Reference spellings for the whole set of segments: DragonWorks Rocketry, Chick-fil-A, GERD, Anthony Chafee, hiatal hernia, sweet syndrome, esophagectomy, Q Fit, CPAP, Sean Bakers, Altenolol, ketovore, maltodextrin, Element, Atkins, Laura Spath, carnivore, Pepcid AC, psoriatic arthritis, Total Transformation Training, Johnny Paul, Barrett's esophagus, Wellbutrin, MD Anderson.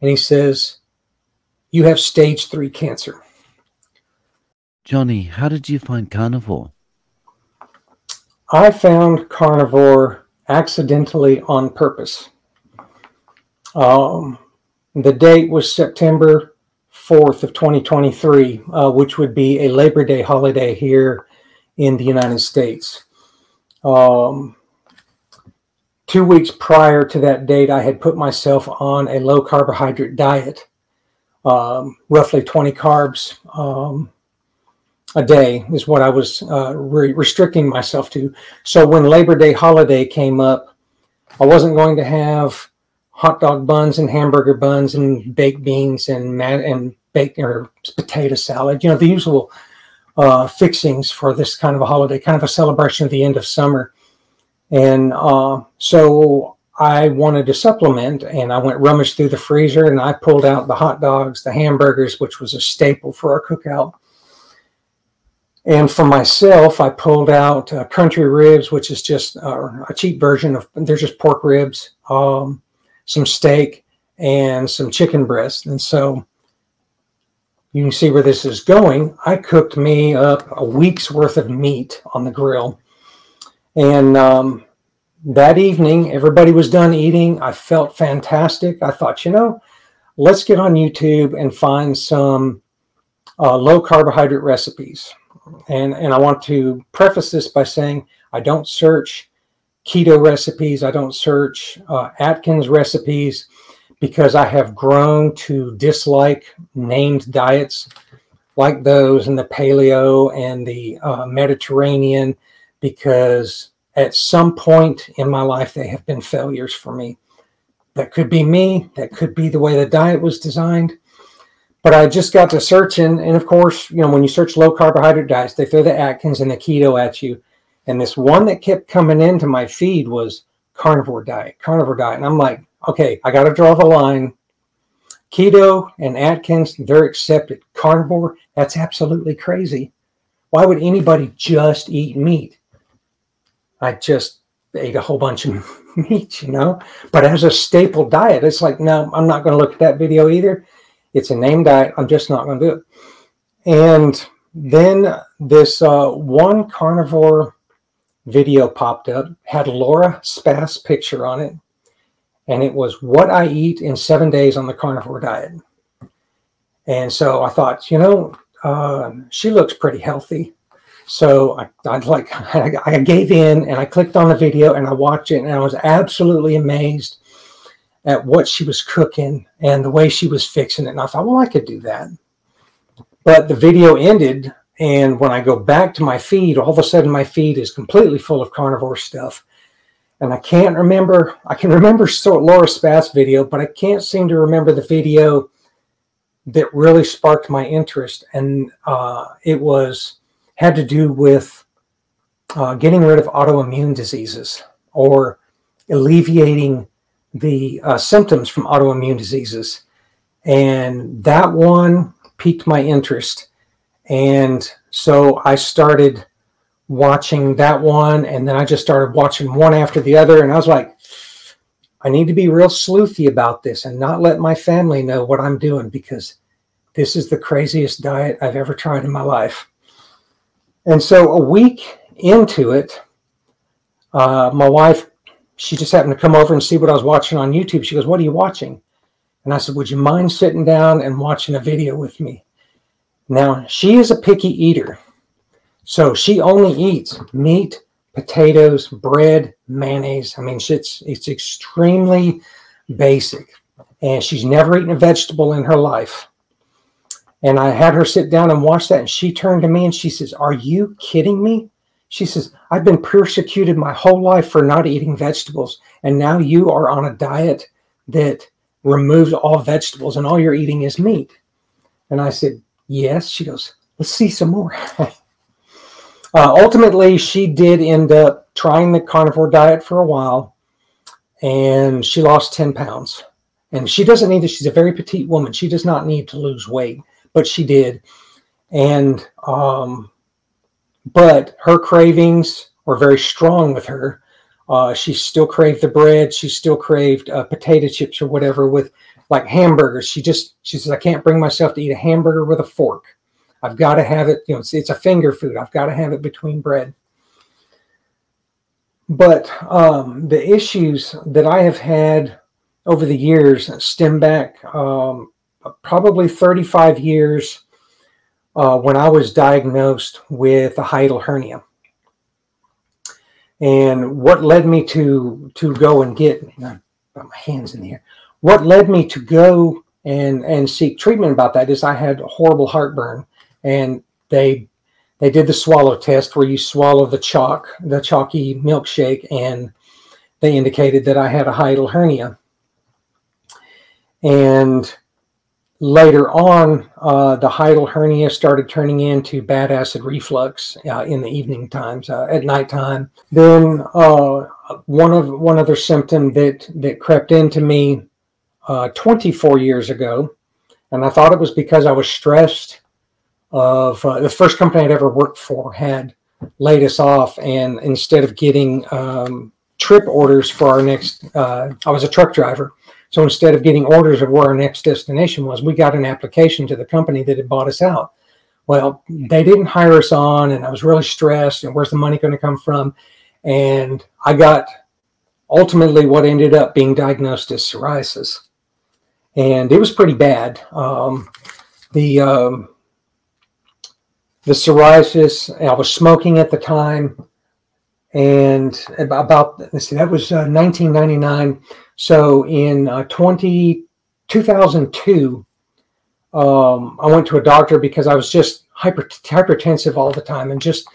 and he says, "You have stage 3 cancer." Johnny, how did you find carnivore? I found carnivore accidentally on purpose. The date was September 4th of 2023, which would be a Labor Day holiday here in the United States. 2 weeks prior to that date, I had put myself on a low carbohydrate diet, roughly 20 carbs a day is what I was restricting myself to. So when Labor Day holiday came up, I wasn't going to have hot dog buns and hamburger buns and baked beans and bacon or potato salad, you know, the usual fixings for this kind of a holiday, kind of a celebration of the end of summer. And so I wanted to supplement, and I went rummage through the freezer and I pulled out the hot dogs, the hamburgers, which was a staple for our cookout. And for myself, I pulled out country ribs, which is just a cheap version of, they're just pork ribs, some steak and some chicken breast. And so you can see where this is going. I cooked me up a week's worth of meat on the grill. And that evening, everybody was done eating. I felt fantastic. I thought, you know, let's get on YouTube and find some low carbohydrate recipes. And I want to preface this by saying I don't search keto recipes. I don't search Atkins recipes because I have grown to dislike named diets like those and the paleo and the Mediterranean, because at some point in my life, they have been failures for me. That could be me. That could be the way the diet was designed. But I just got to searching, and of course, you know, when you search low carbohydrate diets, they throw the Atkins and the keto at you. And this one that kept coming into my feed was carnivore diet. And I'm like, okay, I got to draw the line. Keto and Atkins, they're accepted. Carnivore, that's absolutely crazy. Why would anybody just eat meat? I just ate a whole bunch of meat, you know, but as a staple diet, it's like, no, I'm not going to look at that video either. It's a name diet. I'm just not going to do it. And then this one carnivore video popped up, had Laura Spath's picture on it. And it was what I eat in 7 days on the carnivore diet. And so I thought, you know, she looks pretty healthy. So I gave in and I clicked on the video and I watched it, and I was absolutely amazed at what she was cooking and the way she was fixing it. And I thought, well, I could do that. But the video ended, and when I go back to my feed, all of a sudden my feed is completely full of carnivore stuff. And I can't remember, I can remember Laura Spath's video, but I can't seem to remember the video that really sparked my interest. And it was, had to do with getting rid of autoimmune diseases or alleviating the symptoms from autoimmune diseases. And that one piqued my interest. And so I started watching that one, and then I just started watching one after the other. And I was like, I need to be real sleuthy about this and not let my family know what I'm doing, because this is the craziest diet I've ever tried in my life. And so a week into it, my wife, she just happened to come over and see what I was watching on YouTube. She goes, "What are you watching?" And I said, "Would you mind sitting down and watching a video with me?" Now, she is a picky eater. So she only eats meat, potatoes, bread, mayonnaise. I mean, it's extremely basic. And she's never eaten a vegetable in her life. And I had her sit down and watch that. And she turned to me and she says, "Are you kidding me?" She says, "I've been persecuted my whole life for not eating vegetables. And now you are on a diet that removes all vegetables and all you're eating is meat." And I said, "Yes." She goes, "Let's see some more." Ultimately, she did end up trying the carnivore diet for a while. And she lost 10 pounds. And she doesn't need to. She's a very petite woman. She does not need to lose weight. But she did. And but her cravings were very strong with her. She still craved the bread. She still craved potato chips or whatever with like hamburgers. She says, I can't bring myself to eat a hamburger with a fork. I've got to have it, you know, it's a finger food. I've got to have it between bread. But the issues that I have had over the years stem back probably 35 years when I was diagnosed with a hiatal hernia. And what led me to go and get, what led me to go and seek treatment about that is I had horrible heartburn, and they did the swallow test where you swallow the chalk, the chalky milkshake, and they indicated that I had a hiatal hernia. And later on, the hiatal hernia started turning into bad acid reflux in the evening times, at nighttime. Then one other symptom that crept into me 24 years ago, and I thought it was because I was stressed. The first company I'd ever worked for had laid us off, and instead of getting trip orders for our next, I was a truck driver. So instead of getting orders of where our next destination was, we got an application to the company that had bought us out. Well, they didn't hire us on, and I was really stressed, and where's the money going to come from? And I got ultimately what ended up being diagnosed as psoriasis. And it was pretty bad. The psoriasis, I was smoking at the time. And about, let's see, that was 1999. So in 2002, I went to a doctor because I was just hypertensive all the time and just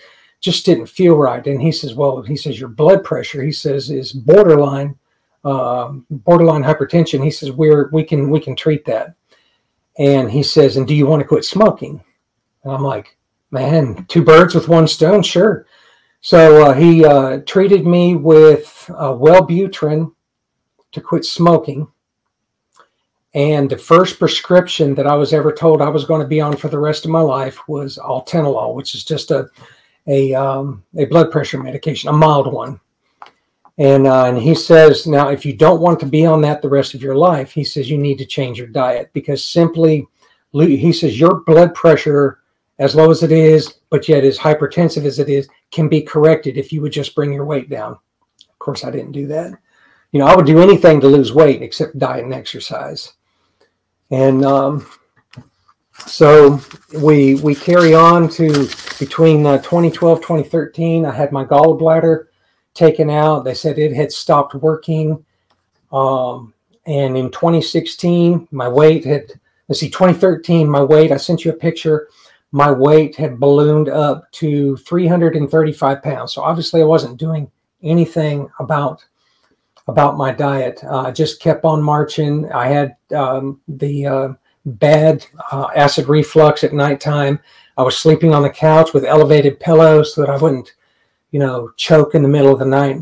didn't feel right. And he says, well, he says, your blood pressure, he says, is borderline, borderline hypertension. He says, we can treat that. And he says, and do you want to quit smoking? And I'm like, man, two birds with one stone, sure. So he treated me with Wellbutrin to quit smoking, and the first prescription that I was ever told I was going to be on for the rest of my life was Altenolol, which is just a blood pressure medication, a mild one. And he says, now if you don't want to be on that the rest of your life, he says you need to change your diet, because simply, he says, your blood pressure, as low as it is, but yet as hypertensive as it is, can be corrected if you would just bring your weight down. Of course, I didn't do that. You know, I would do anything to lose weight except diet and exercise. And so we carry on to between 2012, 2013, I had my gallbladder taken out. They said it had stopped working. And in 2016, my weight had, let's see, 2013, my weight, I sent you a picture. My weight had ballooned up to 335 pounds. So obviously I wasn't doing anything about my diet. I just kept on marching. I had the bad acid reflux at nighttime. I was sleeping on the couch with elevated pillows so that I wouldn't, you know, choke in the middle of the night.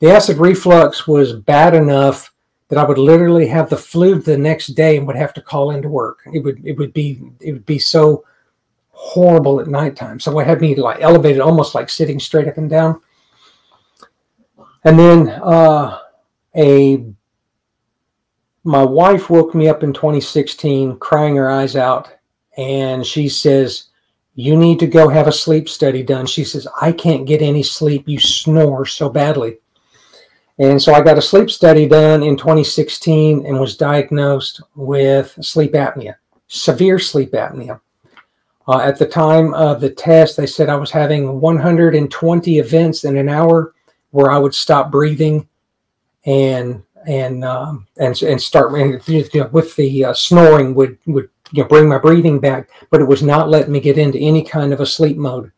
The acid reflux was bad enough that I would literally have the flu the next day and would have to call into work. It would be so horrible at nighttime. So it had me like elevated, almost like sitting straight up and down. And then my wife woke me up in 2016 crying her eyes out, and she says, you need to go have a sleep study done. She says, I can't get any sleep. You snore so badly. And so I got a sleep study done in 2016 and was diagnosed with sleep apnea, severe sleep apnea. At the time of the test, they said I was having 120 events in an hour where I would stop breathing and start, you know, with the snoring would, you know, bring my breathing back, but it was not letting me get into any kind of a sleep mode.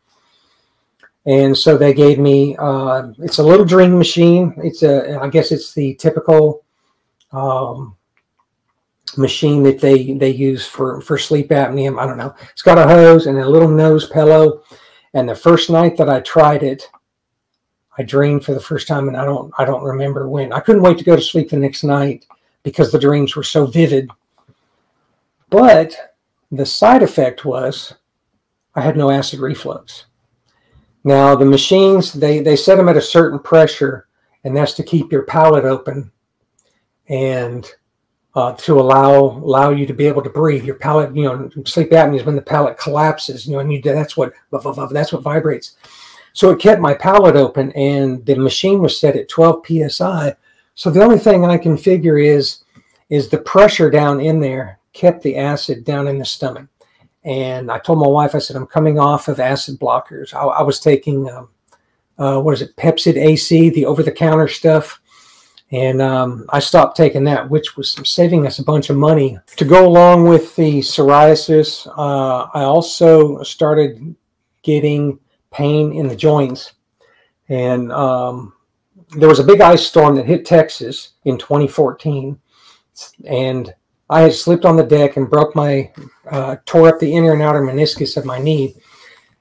And so they gave me, it's a little Dream machine. It's a, I guess it's the typical machine that they use for sleep apnea. I don't know. It's got a hose and a little nose pillow. And the first night that I tried it, I dreamed for the first time, and I don't remember when. I couldn't wait to go to sleep the next night because the dreams were so vivid. But the side effect was I had no acid reflux. Now, the machines, they set them at a certain pressure, and that's to keep your palate open. And to allow you to be able to breathe. Your palate, you know, sleep apnea is when the palate collapses, you know, and you, that's what vibrates. So it kept my palate open, and the machine was set at 12 psi. So the only thing I can figure is the pressure down in there kept the acid down in the stomach. And I told my wife, I said, I'm coming off of acid blockers. I was taking, what is it, Pepcid AC, the over-the-counter stuff. And I stopped taking that, which was saving us a bunch of money. To go along with the psoriasis, I also started getting pain in the joints. And there was a big ice storm that hit Texas in 2014. And I had slipped on the deck and broke my, tore up the inner and outer meniscus of my knee.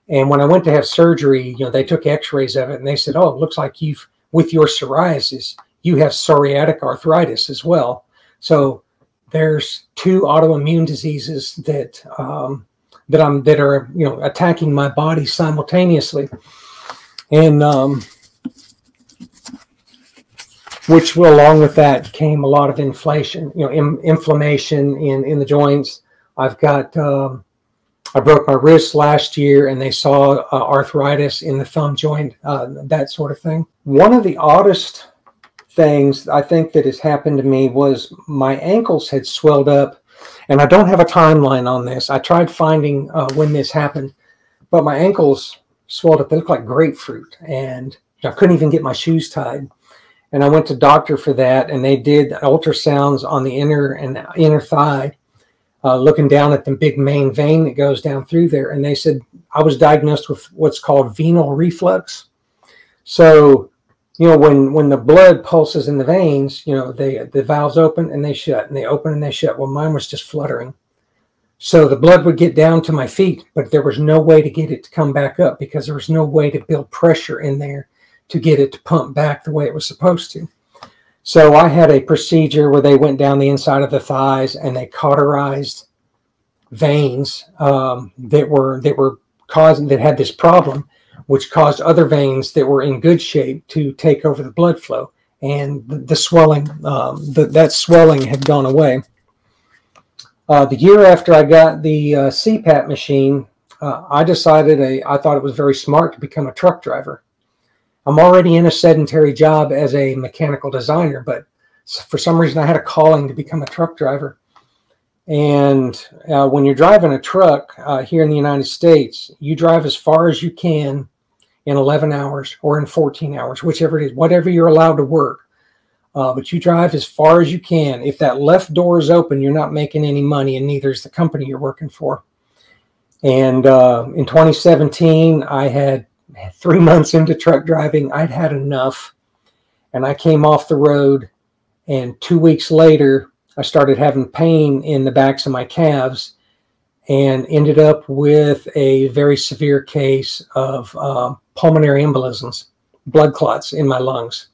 And when I went to have surgery, you know, they took x-rays of it, and they said, oh, it looks like you've, with your psoriasis, you have psoriatic arthritis as well. So there's two autoimmune diseases that that are, you know, attacking my body simultaneously, and which, along with that, came a lot of inflation. You know, inflammation in the joints. I've got I broke my wrist last year, and they saw arthritis in the thumb joint, that sort of thing. One of the oddest things I think that has happened to me was my ankles had swelled up, and I don't have a timeline on this. I tried finding when this happened, but my ankles swelled up. They looked like grapefruit, and I couldn't even get my shoes tied. And I went to doctor for that, and they did ultrasounds on the inner thigh, looking down at the big main vein that goes down through there. And they said I was diagnosed with what's called venal reflux. So, you know, when the blood pulses in the veins, you know, the valves open and they shut, and they open and they shut. Well, mine was just fluttering. So the blood would get down to my feet, but there was no way to get it to come back up because there was no way to build pressure in there to get it to pump back the way it was supposed to. So I had a procedure where they went down the inside of the thighs and they cauterized veins that had this problem, which caused other veins that were in good shape to take over the blood flow, and the swelling, that swelling had gone away. The year after I got the CPAP machine, I decided I thought it was very smart to become a truck driver. I'm already in a sedentary job as a mechanical designer, but for some reason I had a calling to become a truck driver. And when you're driving a truck here in the United States, you drive as far as you can in 11 hours or in 14 hours, whichever it is, whatever you're allowed to work. But you drive as far as you can. If that left door is open, you're not making any money, and neither is the company you're working for. And in 2017, I had 3 months into truck driving, I'd had enough, and I came off the road, and 2 weeks later I started having pain in the backs of my calves and ended up with a very severe case of pulmonary embolisms, blood clots in my lungs.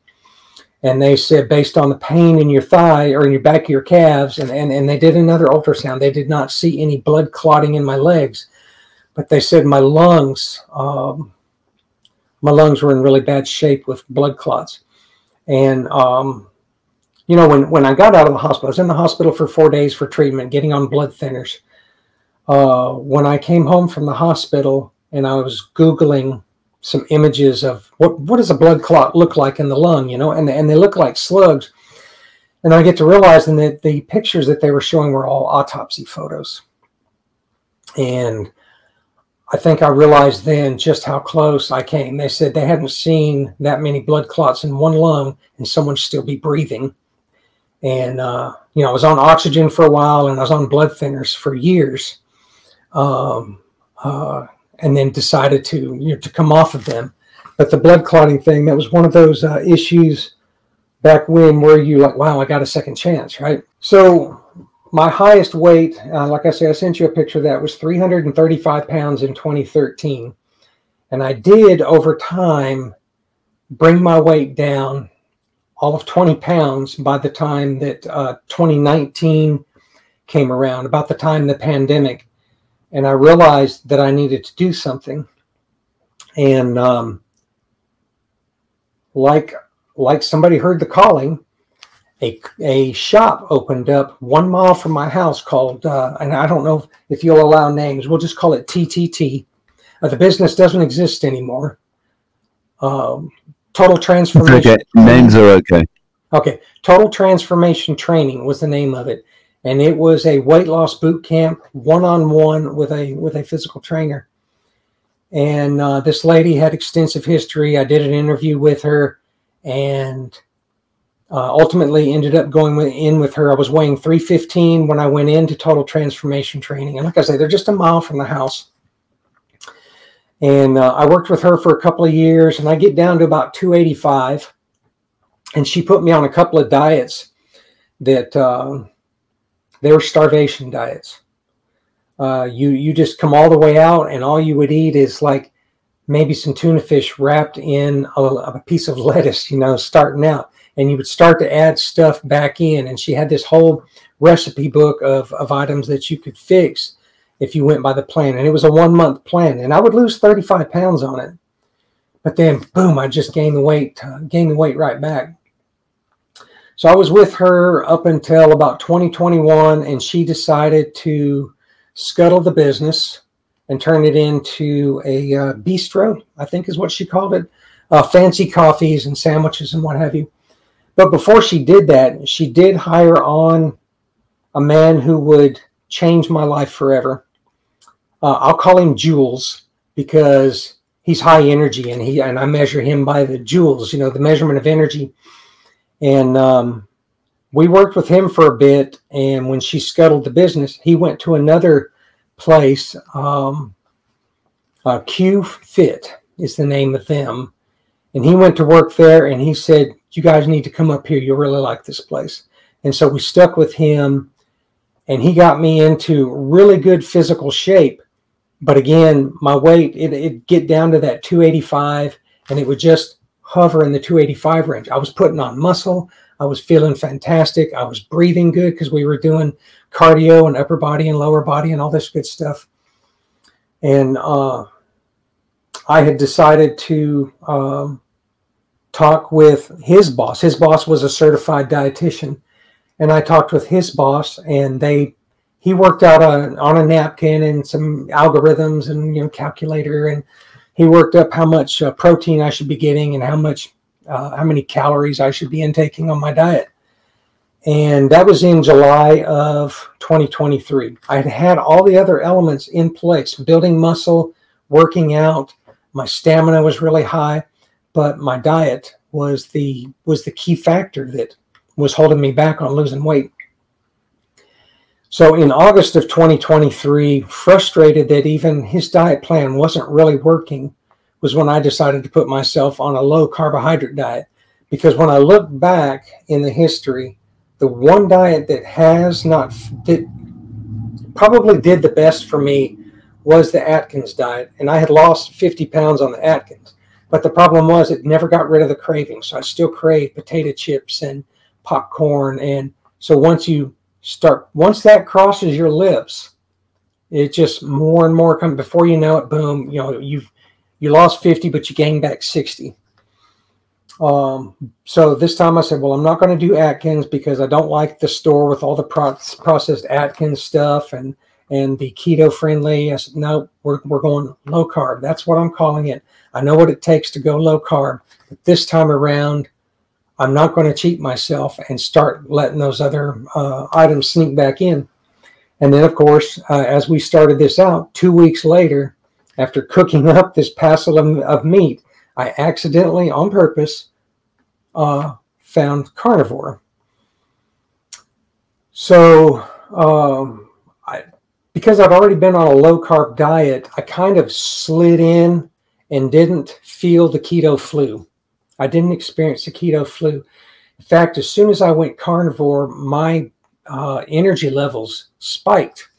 And they said, based on the pain in your thigh or in your back of your calves, and they did another ultrasound, they did not see any blood clotting in my legs, but they said my lungs were in really bad shape with blood clots. And, you know, when I got out of the hospital, I was in the hospital for 4 days for treatment, getting on blood thinners. When I came home from the hospital and I was Googling some images of what does a blood clot look like in the lung, you know, and they look like slugs. And I get to realizing that the pictures that they were showing were all autopsy photos. And I think I realized then just how close I came. They said they hadn't seen that many blood clots in one lung and someone still be breathing. And, you know, I was on oxygen for a while, and I was on blood thinners for years, and then decided to, you know, to come off of them. But the blood clotting thing, that was one of those issues back when where you like, wow, I got a second chance, right? So my highest weight, like I said, I sent you a picture of that, was 335 pounds in 2013. And I did, over time, bring my weight down all of 20 pounds by the time that 2019 came around, about the time the pandemic. And I realized that I needed to do something. And like somebody heard the calling, a shop opened up 1 mile from my house called, and I don't know if you'll allow names, we'll just call it TTT. The business doesn't exist anymore. Total Transformation. Okay, names are okay. Okay, Total Transformation Training was the name of it, and it was a weight loss boot camp, one-on-one with a physical trainer. And this lady had extensive history. I did an interview with her, and ultimately ended up going in with her. I was weighing 315 when I went into Total Transformation Training, and like I say, they're just a mile from the house. And I worked with her for a couple of years, and I get down to about 285. And she put me on a couple of diets that they were starvation diets. You just come all the way out, and all you would eat is like maybe some tuna fish wrapped in a piece of lettuce, you know, starting out. And you would start to add stuff back in. And she had this whole recipe book of items that you could fix if you went by the plan. And it was a 1 month plan. And I would lose 35 pounds on it. But then, boom, I just gained the weight right back. So I was with her up until about 2021, and she decided to scuttle the business and turn it into a bistro, I think is what she called it, fancy coffees and sandwiches and what have you. But before she did that, she did hire on a man who would change my life forever. I'll call him Jules because he's high energy, and I measure him by the joules, you know, the measurement of energy. And we worked with him for a bit, and when she scuttled the business, he went to another place. Q Fit is the name of them, and he went to work there, and he said, "You guys need to come up here. You'll really like this place." And so we stuck with him, and he got me into really good physical shape. But again, my weight, it'd get down to that 285, and it would just hover in the 285 range. I was putting on muscle. I was feeling fantastic. I was breathing good because we were doing cardio and upper body and lower body and all this good stuff. And I had decided to talk with his boss. His boss was a certified dietitian. And I talked with his boss, and he worked out on a napkin and some algorithms and, you know, calculator, and he worked up how much protein I should be getting and how many calories I should be intaking on my diet. And that was in July of 2023. I had all the other elements in place, building muscle, working out. My stamina was really high, but my diet was the key factor that was holding me back on losing weight. So in August of 2023, frustrated that even his diet plan wasn't really working, was when I decided to put myself on a low carbohydrate diet. Because when I look back in the history, the one diet that probably did the best for me was the Atkins diet. And I had lost 50 pounds on the Atkins. But the problem was it never got rid of the craving. So I still crave potato chips and popcorn. And so once that crosses your lips, it just more and more comes. Before you know it, boom, you know, you lost 50, but you gained back 60. So this time I said, well, I'm not going to do Atkins because I don't like the store with all the processed Atkins stuff and the keto friendly. I said, no, we're going low carb. That's what I'm calling it. I know what it takes to go low carb, but this time around, I'm not going to cheat myself and start letting those other items sneak back in. And then, of course, as we started this out, 2 weeks later, after cooking up this parcel of meat, I accidentally, on purpose, found carnivore. So because I've already been on a low-carb diet, I kind of slid in and didn't feel the keto flu. I didn't experience the keto flu. In fact, as soon as I went carnivore, my energy levels spiked.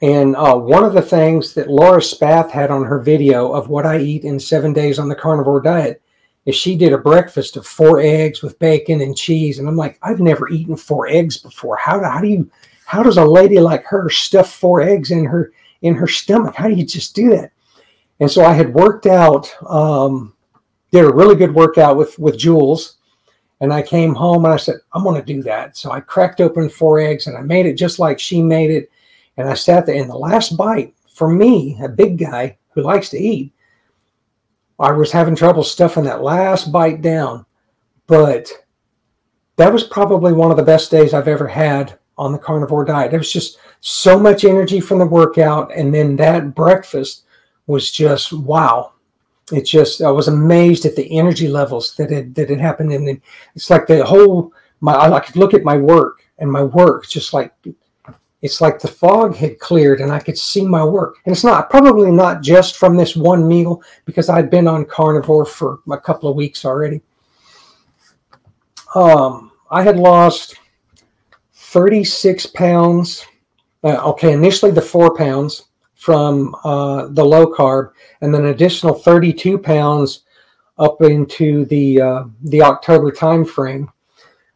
And one of the things that Laura Spath had on her video of what I eat in 7 days on the carnivore diet is she did a breakfast of 4 eggs with bacon and cheese. And I'm like, I've never eaten 4 eggs before. How does a lady like her stuff 4 eggs in her stomach? How do you just do that? And so I had worked out, did a really good workout with Jules, And I came home and I said, I'm going to do that. So I cracked open 4 eggs and I made it just like she made it. And I sat there. And the last bite, for me, a big guy who likes to eat, I was having trouble stuffing that last bite down. But that was probably one of the best days I've ever had on the carnivore diet. There was just so much energy from the workout. And then that breakfast was just, wow. It just, I was amazed at the energy levels that had happened. And then it's like the whole, I could look at my work, and my work just like, it's like the fog had cleared and I could see my work. And it's not, probably not just from this one meal, because I'd been on carnivore for a couple of weeks already. I had lost 36 pounds. Okay, initially the 4 pounds from the low carb, and then an additional 32 pounds up into the October time frame.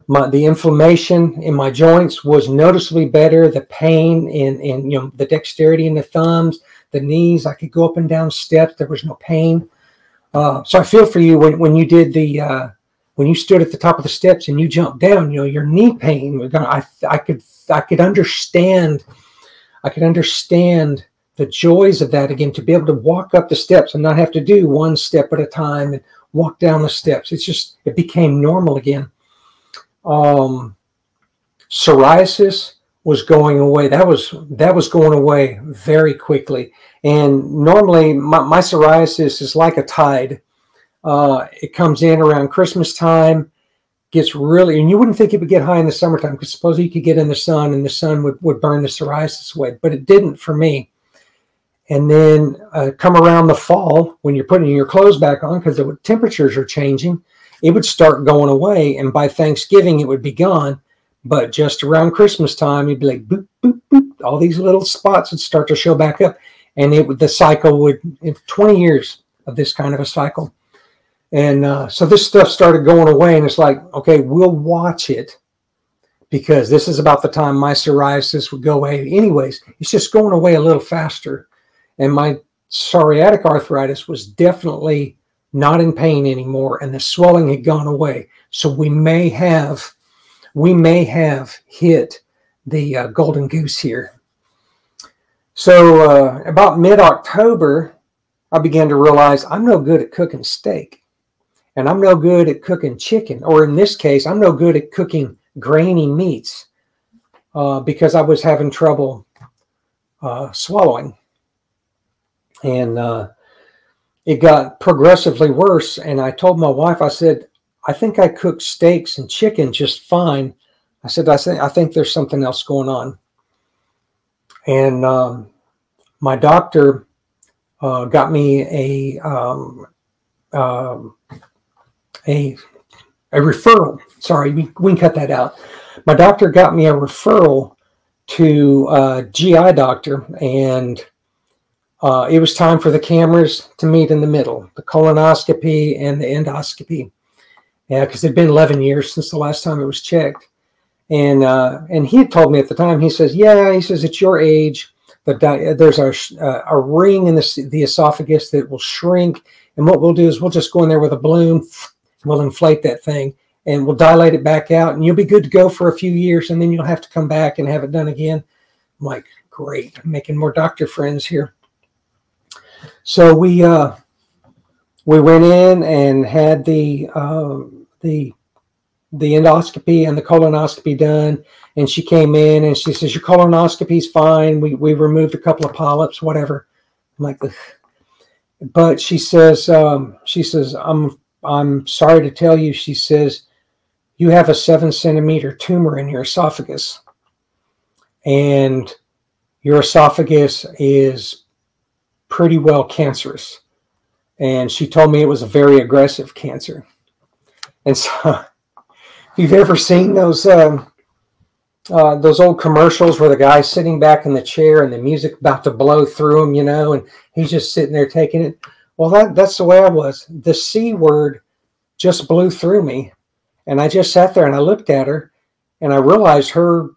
The inflammation in my joints was noticeably better. The pain in you know, the dexterity in the thumbs, the knees. I could go up and down steps. There was no pain. So I feel for you when you did the when you stood at the top of the steps and you jumped down. You know, your knee pain. I could understand. I could understand the joys of that again, to be able to walk up the steps and not have to do one step at a time and walk down the steps. It's just, it became normal again. Psoriasis was going away. That was going away very quickly. And normally my psoriasis is like a tide. It comes in around Christmas time, gets really, and you wouldn't think it would get high in the summertime, because suppose you could get in the sun and the sun would burn the psoriasis away, but it didn't for me. And then come around the fall, when you're putting your clothes back on, because the temperatures are changing, it would start going away. And by Thanksgiving, it would be gone. But just around Christmas time, you'd be like, boop, boop, boop. All these little spots would start to show back up. And it would, the cycle would, 20 years of this kind of a cycle. And so this stuff started going away. And it's like, okay, we'll watch it, because this is about the time my psoriasis would go away. Anyways, it's just going away a little faster. And my psoriatic arthritis was definitely not in pain anymore, and the swelling had gone away. So we may have hit the golden goose here. So about mid-October, I began to realize I'm no good at cooking steak, and I'm no good at cooking chicken, or in this case, I'm no good at cooking grainy meats, because I was having trouble swallowing. And it got progressively worse. And I told my wife, I said, I think I cook steaks and chicken just fine. I said, I think there's something else going on. And my doctor got me a referral. Sorry, we can cut that out. My doctor got me a referral to a GI doctor, and it was time for the cameras to meet in the middle, the colonoscopy and the endoscopy. Yeah, because it had been 11 years since the last time it was checked. And he had told me at the time, he says, yeah, he says, at your age, there's a ring in the esophagus that will shrink. And what we'll do is we'll just go in there with a balloon, and we'll inflate that thing, and we'll dilate it back out, and you'll be good to go for a few years, and then you'll have to come back and have it done again. I'm like, great, I'm making more doctor friends here. So we went in and had the endoscopy and the colonoscopy done, and she came in and she says, your colonoscopy's fine. We removed a couple of polyps, whatever. I'm like, ugh. But she says, I'm sorry to tell you, she says, you have a 7-centimeter tumor in your esophagus, and your esophagus is pretty well cancerous. And she told me it was a very aggressive cancer. And so if you've ever seen those old commercials where the guy's sitting back in the chair and the music about to blow through him, you know, and he's just sitting there taking it. Well, that's the way I was. The C word just blew through me. And I just sat there and I looked at her, and I realized her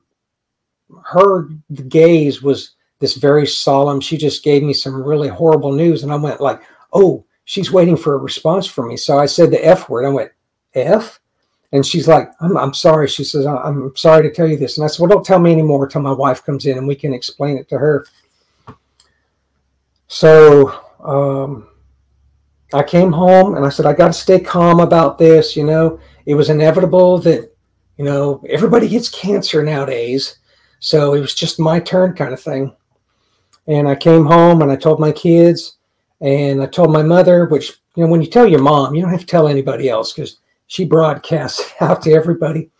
gaze was this very solemn, she just gave me some really horrible news. And I went like, oh, she's waiting for a response from me. So I said the F word. I went, F? And she's like, I'm sorry. She says, I'm sorry to tell you this. And I said, well, don't tell me anymore until my wife comes in and we can explain it to her. So I came home and I said, I got to stay calm about this. You know, it was inevitable that, you know, everybody gets cancer nowadays. So it was just my turn kind of thing. And I came home and I told my kids and I told my mother, which, you know, when you tell your mom, you don't have to tell anybody else because she broadcasts it out to everybody,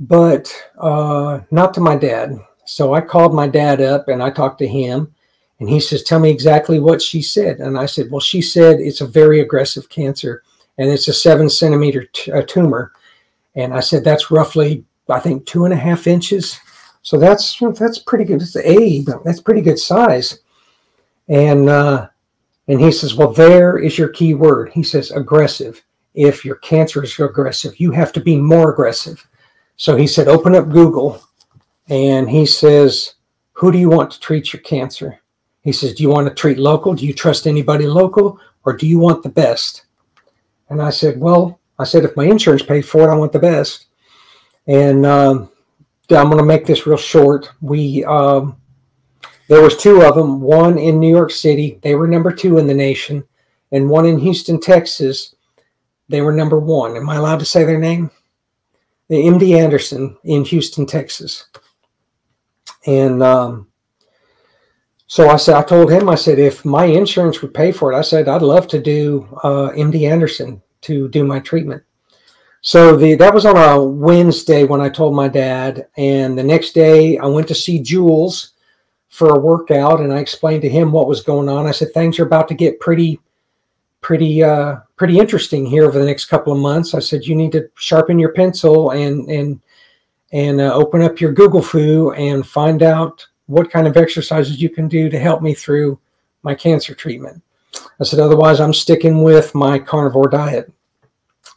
but not to my dad. So I called my dad up and I talked to him and he says, tell me exactly what she said. And I said, well, she said it's a very aggressive cancer and it's a 7-centimeter tumor. And I said, that's roughly, I think, 2.5 inches. So that's pretty good. It's that's pretty good size. And he says, well, there is your key word. He says, aggressive. If your cancer is aggressive, you have to be more aggressive. So he said, open up Google. And he says, who do you want to treat your cancer? He says, do you want to treat local? Do you trust anybody local? Or do you want the best? And I said, well, I said, if my insurance paid for it, I want the best. And I'm going to make this real short. We there was 2 of them, one in New York City. They were number 2 in the nation. And one in Houston, Texas. They were number 1. Am I allowed to say their name? The MD Anderson in Houston, Texas. And so I said, I told him, I said, if my insurance would pay for it, I said, I'd love to do MD Anderson to do my treatment. So that was on a Wednesday when I told my dad. And the next day I went to see Jules for a workout and I explained to him what was going on. I said, things are about to get pretty interesting here over the next couple of months. I said, you need to sharpen your pencil and open up your Google Foo and find out what kind of exercises you can do to help me through my cancer treatment. I said, otherwise I'm sticking with my carnivore diet.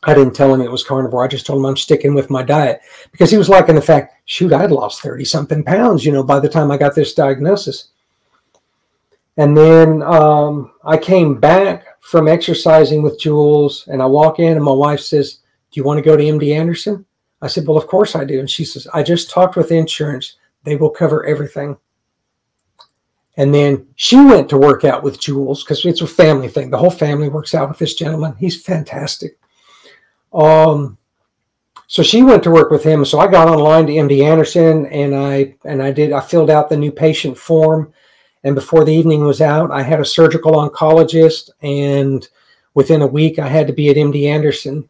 I didn't tell him it was carnivore. I just told him I'm sticking with my diet because he was liking the fact, shoot, I'd lost 30-something pounds, you know, by the time I got this diagnosis. And then I came back from exercising with Jules and I walk in and my wife says, do you want to go to MD Anderson? I said, well, of course I do. And she says, I just talked with insurance. They will cover everything. And then she went to work out with Jules because it's a family thing. The whole family works out with this gentleman. He's fantastic. So she went to work with him. So I got online to MD Anderson and I filled out the new patient form. And before the evening was out, I had a surgical oncologist, and within a week, I had to be at MD Anderson.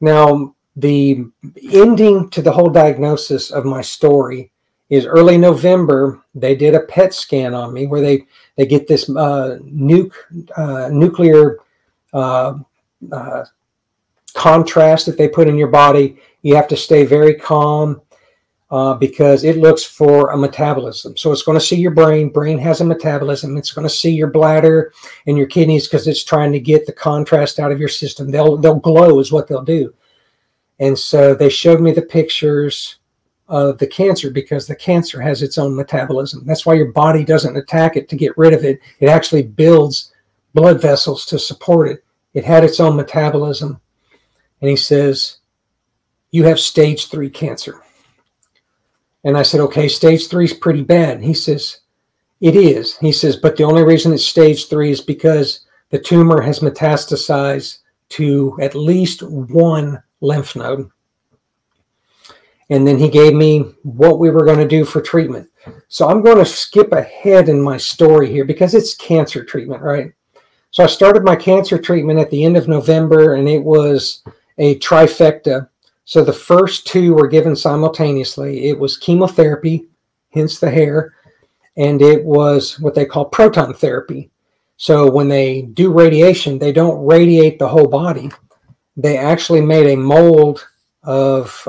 Now, the ending to the whole diagnosis of my story is early November, they did a PET scan on me where they get this nuclear contrast that they put in your body. You have to stay very calm. Because it looks for a metabolism. So it's going to see your brain. Brain has a metabolism. It's going to see your bladder and your kidneys because it's trying to get the contrast out of your system. They'll glow is what they'll do. And so they showed me the pictures of the cancer because the cancer has its own metabolism. That's why your body doesn't attack it to get rid of it. It actually builds blood vessels to support it. It had its own metabolism. And he says, you have stage 3 cancer. And I said, okay, stage 3 is pretty bad. And he says, it is. He says, but the only reason it's stage 3 is because the tumor has metastasized to at least 1 lymph node. And then he gave me what we were going to do for treatment. So I'm going to skip ahead in my story here because it's cancer treatment, right? So I started my cancer treatment at the end of November, and it was a trifecta. So the first 2 were given simultaneously. It was chemotherapy, hence the hair, and it was what they call proton therapy. So when they do radiation, they don't radiate the whole body. They actually made a mold of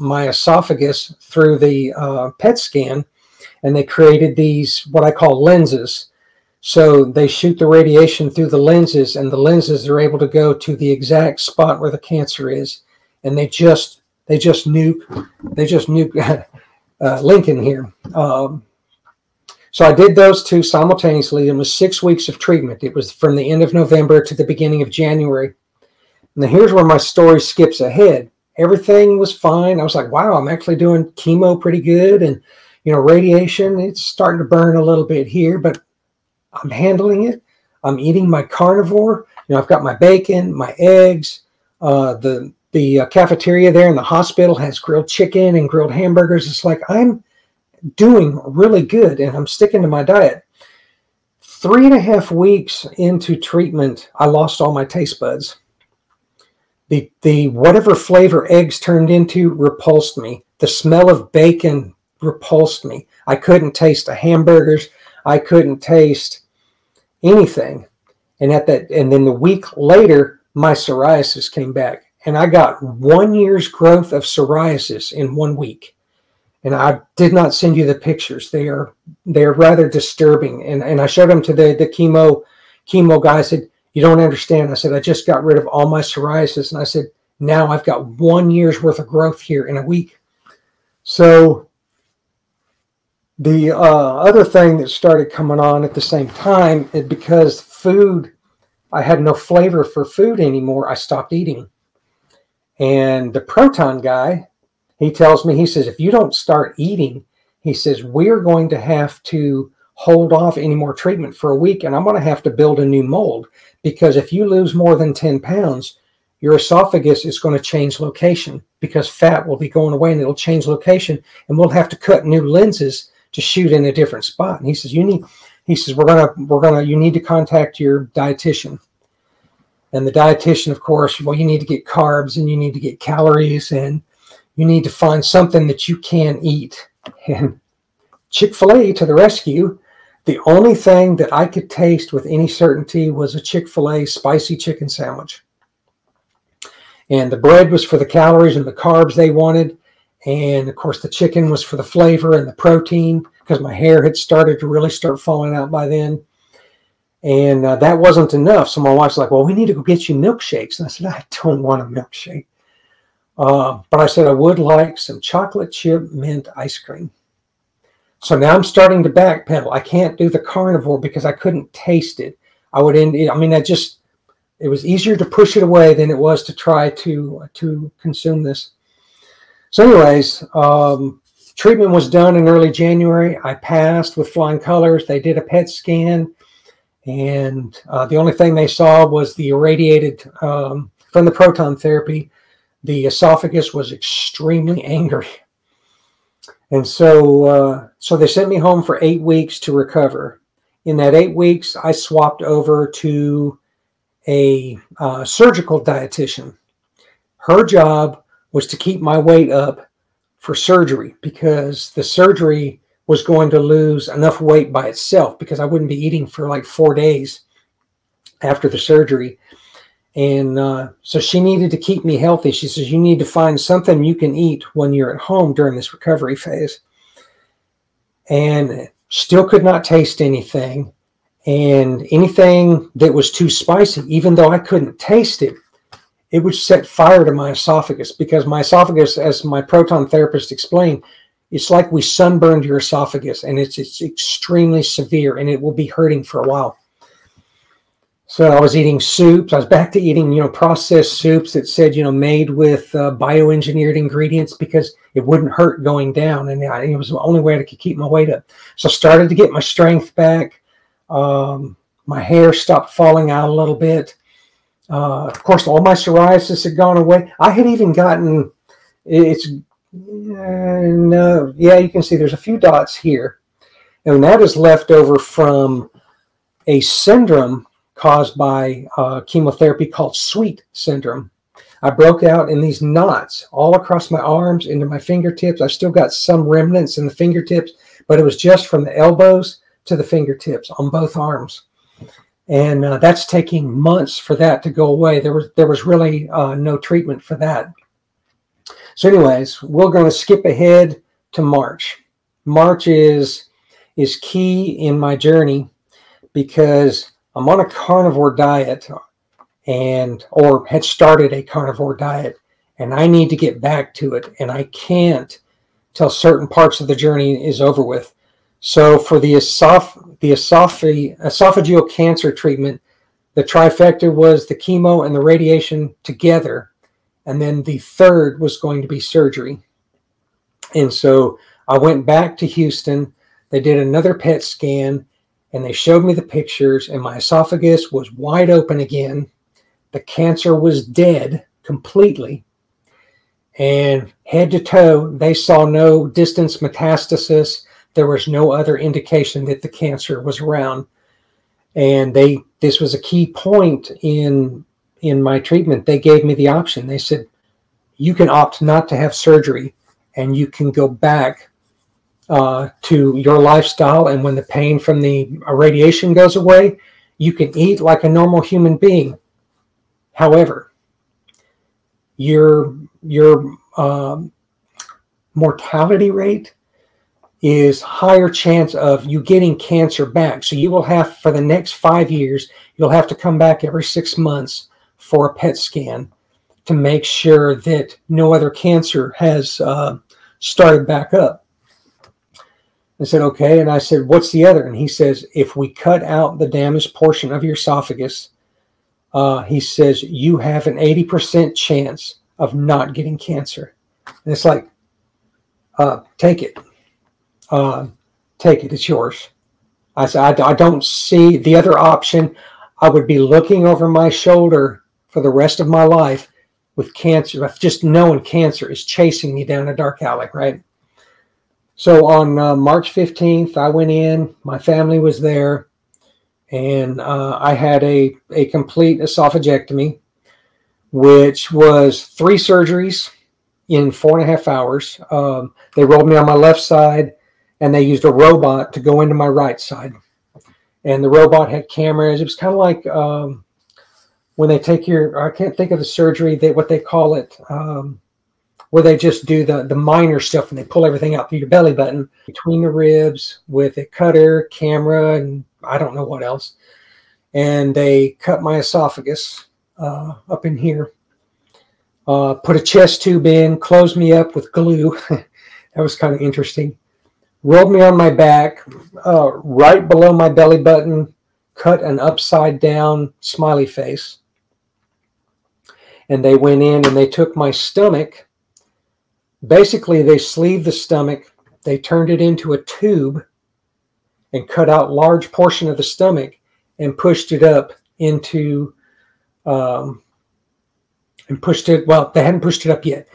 my esophagus through the PET scan, and they created these what I call lenses. So they shoot the radiation through the lenses, and the lenses are able to go to the exact spot where the cancer is. And they just nuke Lincoln here. So I did those 2 simultaneously. It was 6 weeks of treatment. It was from the end of November to the beginning of January. Now here's where my story skips ahead. Everything was fine. I was like, wow, I'm actually doing chemo pretty good. And, you know, radiation, it's starting to burn a little bit here, but I'm handling it. I'm eating my carnivore. You know, I've got my bacon, my eggs. The cafeteria there in the hospital has grilled chicken and grilled hamburgers. It's like, I'm doing really good and I'm sticking to my diet. 3.5 weeks into treatment, I lost all my taste buds. The whatever flavor eggs turned into repulsed me. The smell of bacon repulsed me. I couldn't taste the hamburgers. I couldn't taste anything. And then the week later, my psoriasis came back. And I got 1 year's growth of psoriasis in 1 week. And I did not send you the pictures. They are rather disturbing. And I showed them to the chemo guy. I said, you don't understand. I said, I just got rid of all my psoriasis. And I said, now I've got 1 year's worth of growth here in a week. So the other thing that started coming on at the same time is because food, I had no flavor for food anymore. I stopped eating. And the proton guy, he tells me, he says, if you don't start eating, he says, we're going to have to hold off any more treatment for a week. And I'm going to have to build a new mold, because if you lose more than 10 pounds, your esophagus is going to change location because fat will be going away and it'll change location. And we'll have to cut new lenses to shoot in a different spot. And he says, you need to contact your dietitian. And the dietitian, of course, well, you need to get carbs and you need to get calories and you need to find something that you can eat. And Chick-fil-A to the rescue. The only thing that I could taste with any certainty was a Chick-fil-A spicy chicken sandwich. And the bread was for the calories and the carbs they wanted. And, of course, the chicken was for the flavor and the protein, because my hair had started to really start falling out by then. And that wasn't enough. So my wife's like, well, we need to go get you milkshakes. And I said, I don't want a milkshake. But I said, I would like some chocolate chip mint ice cream. So now I'm starting to backpedal. I can't do the carnivore because I couldn't taste it. It was easier to push it away than it was to try to consume this. So anyways, treatment was done in early January. I passed with flying colors. They did a PET scan. And the only thing they saw was the irradiated from the proton therapy. The esophagus was extremely angry. And so they sent me home for 8 weeks to recover. In that 8 weeks, I swapped over to a surgical dietitian. Her job was to keep my weight up for surgery, because the surgery was going to lose enough weight by itself, because I wouldn't be eating for like 4 days after the surgery. And so she needed to keep me healthy. She says, you need to find something you can eat when you're at home during this recovery phase. And still could not taste anything. And anything that was too spicy, even though I couldn't taste it, it would set fire to my esophagus, because my esophagus, as my proton therapist explained, it's like we sunburned your esophagus, and it's extremely severe, and it will be hurting for a while. So I was eating soups. I was back to eating, processed soups that said, made with bioengineered ingredients, because it wouldn't hurt going down, and it was the only way I could keep my weight up. So I started to get my strength back. My hair stopped falling out a little bit. Of course, all my psoriasis had gone away. I had even gotten yeah, you can see there's a few dots here. And that is left over from a syndrome caused by chemotherapy called sweet syndrome. I broke out in these knots all across my arms, into my fingertips. I still got some remnants in the fingertips, but it was just from the elbows to the fingertips on both arms. And that's taking months for that to go away. There was really no treatment for that. So anyways, we're going to skip ahead to March. March is key in my journey, because I'm on a carnivore diet or had started a carnivore diet, and I need to get back to it, and I can't till certain parts of the journey is over with. So for the esophageal cancer treatment, The trifecta was the chemo and the radiation together. And then the third was going to be surgery. And so I went back to Houston. They did another PET scan and they showed me the pictures, and my esophagus was wide open again. The cancer was dead completely. And head to toe, they saw no distance metastasis. There was no other indication that the cancer was around. And this was a key point in my treatment. They gave me the option. They said, you can opt not to have surgery and you can go back to your lifestyle. And when the pain from the radiation goes away, you can eat like a normal human being. However, your mortality rate is higher chance of you getting cancer back. So you will have, for the next 5 years, you'll have to come back every 6 months for a PET scan to make sure that no other cancer has started back up. I said, okay. And I said, what's the other? And he says, if we cut out the damaged portion of your esophagus, he says, you have an 80% chance of not getting cancer. And it's like, take it. Take it. It's yours. I said, I don't see the other option. I would be looking over my shoulder for the rest of my life with cancer. I've just known cancer is chasing me down a dark alley, right? So on March 15th, I went in. My family was there. And I had a complete esophagectomy, which was 3 surgeries in 4.5 hours. They rolled me on my left side, and they used a robot to go into my right side. And the robot had cameras. It was kind of like when they take your, I can't think of the surgery, what they call it, where they just do the minor stuff and they pull everything out through your belly button, between the ribs with a cutter, camera, and I don't know what else. And they cut my esophagus up in here, put a chest tube in, closed me up with glue. That was kind of interesting. Rolled me on my back, right below my belly button, cut an upside down smiley face. And they went in and they took my stomach. Basically, they sleeved the stomach. They turned it into a tube and cut out a large portion of the stomach and pushed it up into, well, they hadn't pushed it up yet.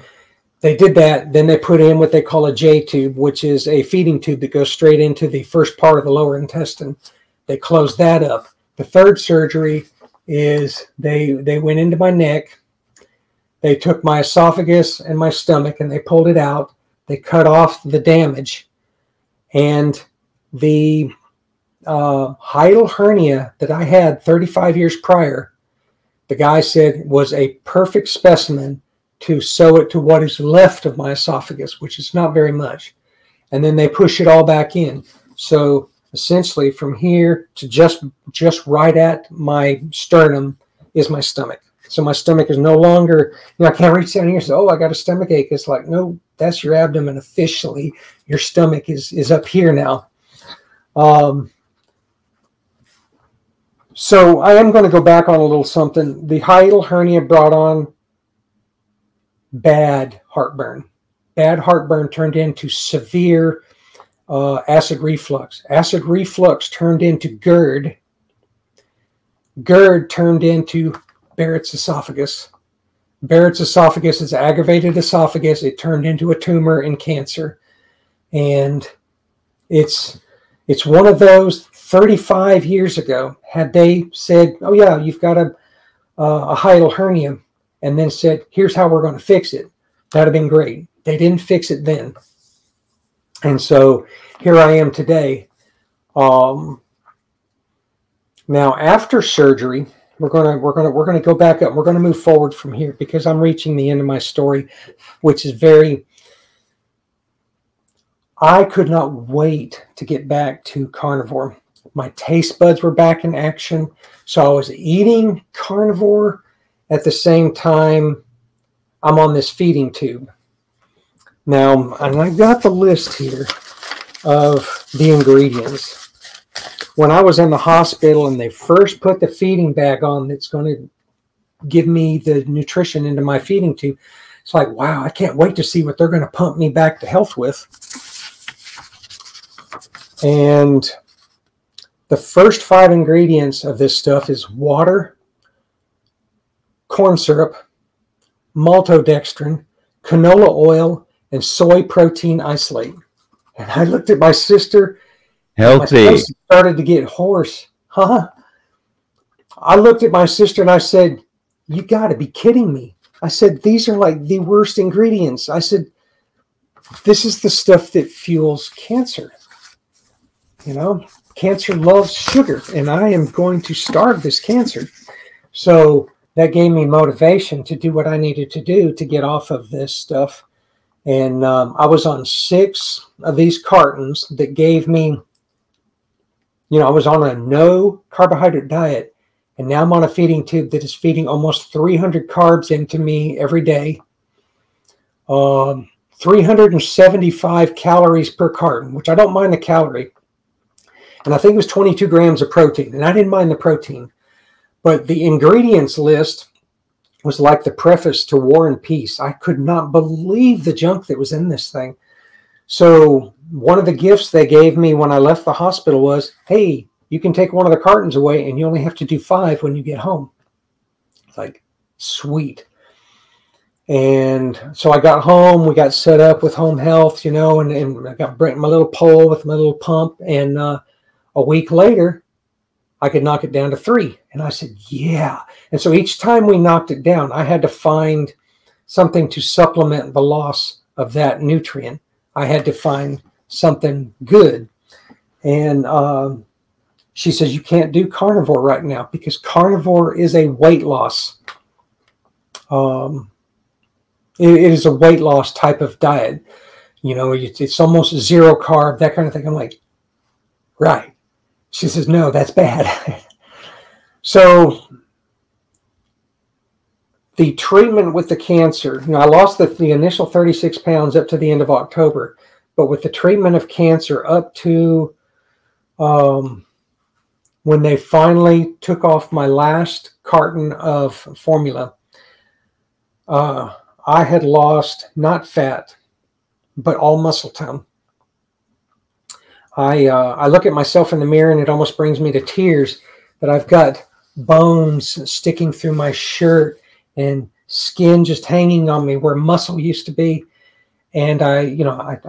They did that, then they put in what they call a J-tube, which is a feeding tube that goes straight into the first part of the lower intestine. They closed that up. The third surgery is they went into my neck. They took my esophagus and my stomach and they pulled it out. They cut off the damage, and the hiatal hernia that I had 35 years prior, the guy said was a perfect specimen to sew it to what is left of my esophagus, which is not very much. And then they push it all back in. So essentially from here to just right at my sternum is my stomach. So my stomach is no longer, you know, I can't reach down here and say, oh, I got a stomach ache. It's like, no, that's your abdomen officially. Your stomach is up here now. So I am going to go back on a little something. The hiatal hernia brought on bad heartburn. Bad heartburn turned into severe acid reflux. Acid reflux turned into GERD. GERD turned into Barrett's esophagus. Barrett's esophagus is aggravated esophagus. It turned into a tumor and cancer. And it's one of those 35 years ago, had they said, oh yeah, you've got a hiatal hernia, and then said, here's how we're going to fix it, that'd have been great. They didn't fix it then. And so here I am today. Now after surgery, we're going to go back up. We're going to move forward from here because I'm reaching the end of my story, which is I could not wait to get back to carnivore. My taste buds were back in action. So I was eating carnivore at the same time I'm on this feeding tube. Now, and I got the list here of the ingredients. when I was in the hospital and they first put the feeding bag on that's going to give me the nutrition into my feeding tube, it's like, wow, I can't wait to see what they're going to pump me back to health with. And the first 5 ingredients of this stuff is water, corn syrup, maltodextrin, canola oil, and soy protein isolate. And I looked at my sister. Healthy. My sister started to get hoarse. Huh? I looked at my sister and I said, you got to be kidding me. I said, these are like the worst ingredients. I said, this is the stuff that fuels cancer. You know, cancer loves sugar, and I am going to starve this cancer. So that gave me motivation to do what I needed to do to get off of this stuff. And I was on 6 of these cartons that gave me, you know, I was on a no carbohydrate diet. And now I'm on a feeding tube that is feeding almost 300 carbs into me every day. 375 calories per carton, which I don't mind the calorie. And I think it was 22 grams of protein. And I didn't mind the protein. But the ingredients list was like the preface to War and Peace. I could not believe the junk that was in this thing. So one of the gifts they gave me when I left the hospital was, hey, you can take one of the cartons away and you only have to do 5 when you get home. It's like, sweet. And so I got home, we got set up with home health, you know, and I got my little pole with my little pump. And a week later, I could knock it down to 3. And I said, yeah. And so each time we knocked it down, I had to find something to supplement the loss of that nutrient. I had to find something good. And, she says, you can't do carnivore right now because carnivore is a weight loss. It is a weight loss type of diet. You know, it's almost zero carb, that kind of thing. I'm like, right. She says, no, that's bad. So the treatment with the cancer, you know, I lost the initial 36 pounds up to the end of October, but with the treatment of cancer up to... when they finally took off my last carton of formula, I had lost not fat, but all muscle tone. I look at myself in the mirror and it almost brings me to tears that I've got bones sticking through my shirt and skin just hanging on me where muscle used to be. And I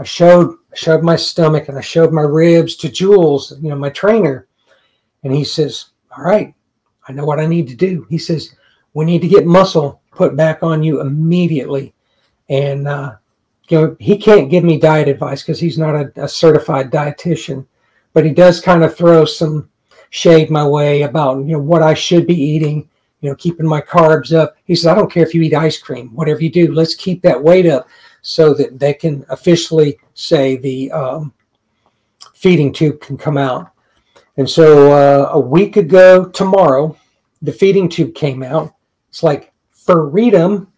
showed my stomach and I showed my ribs to Jules, you know, my trainer. And he says, all right, I know what I need to do. He says, we need to get muscle put back on you immediately. And, you know, he can't give me diet advice because he's not a certified dietitian. But he does kind of throw some shade my way about, you know, what I should be eating, you know, keeping my carbs up. He says, I don't care if you eat ice cream, whatever you do, let's keep that weight up so that they can officially say the feeding tube can come out. And so a week ago tomorrow, the feeding tube came out. It's like freedom.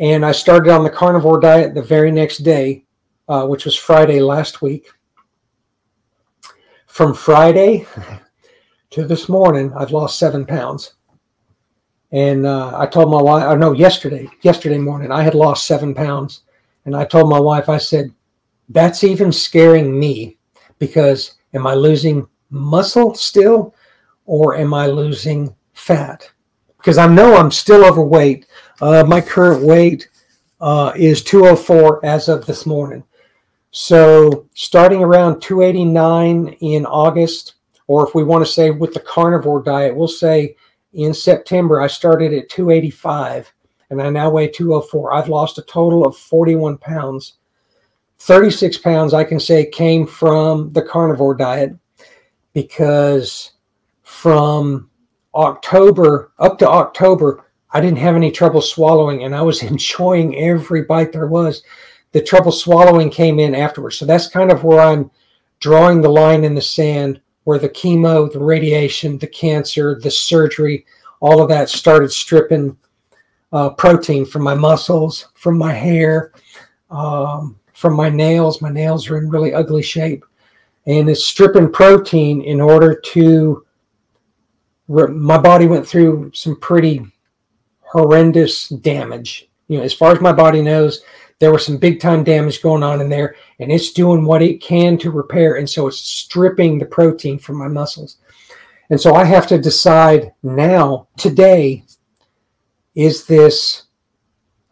And I started on the carnivore diet the very next day, which was Friday last week. From Friday to this morning, I've lost 7 pounds. And I told my wife, oh, no, yesterday morning, I had lost 7 pounds. And I told my wife, I said, that's even scaring me because am I losing muscle still, or am I losing fat? Because I know I'm still overweight. My current weight is 204 as of this morning. So starting around 289 in August, or if we want to say with the carnivore diet, we'll say in September, I started at 285 and I now weigh 204. I've lost a total of 41 pounds. 36 pounds I can say came from the carnivore diet. Because from October up to October, I didn't have any trouble swallowing and I was enjoying every bite there was. The trouble swallowing came in afterwards. So that's kind of where I'm drawing the line in the sand, where the chemo, the radiation, the cancer, the surgery, all of that started stripping protein from my muscles, from my hair, from my nails. My nails are in really ugly shape. and it's stripping protein in order to, my body went through some pretty horrendous damage. You know, as far as my body knows, there was some big time damage going on in there, and it's doing what it can to repair. And so it's stripping the protein from my muscles. And so I have to decide now, today, is this,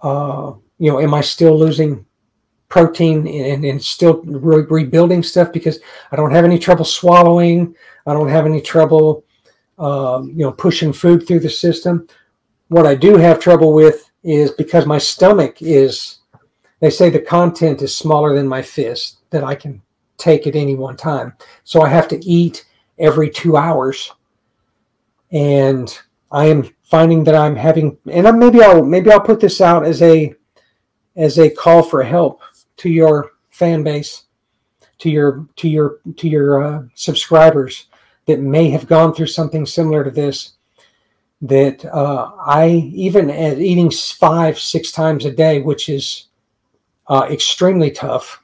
you know, am I still losing protein and still rebuilding stuff? Because I don't have any trouble swallowing. I don't have any trouble, you know, pushing food through the system. What I do have trouble with is because my stomach is, they say the content is smaller than my fist that I can take at any one time. So I have to eat every 2 hours. And I am finding that I'm having, and maybe I'll put this out as a call for help to your fan base, to your subscribers that may have gone through something similar to this, that I, even at eating 5-6 times a day, which is extremely tough,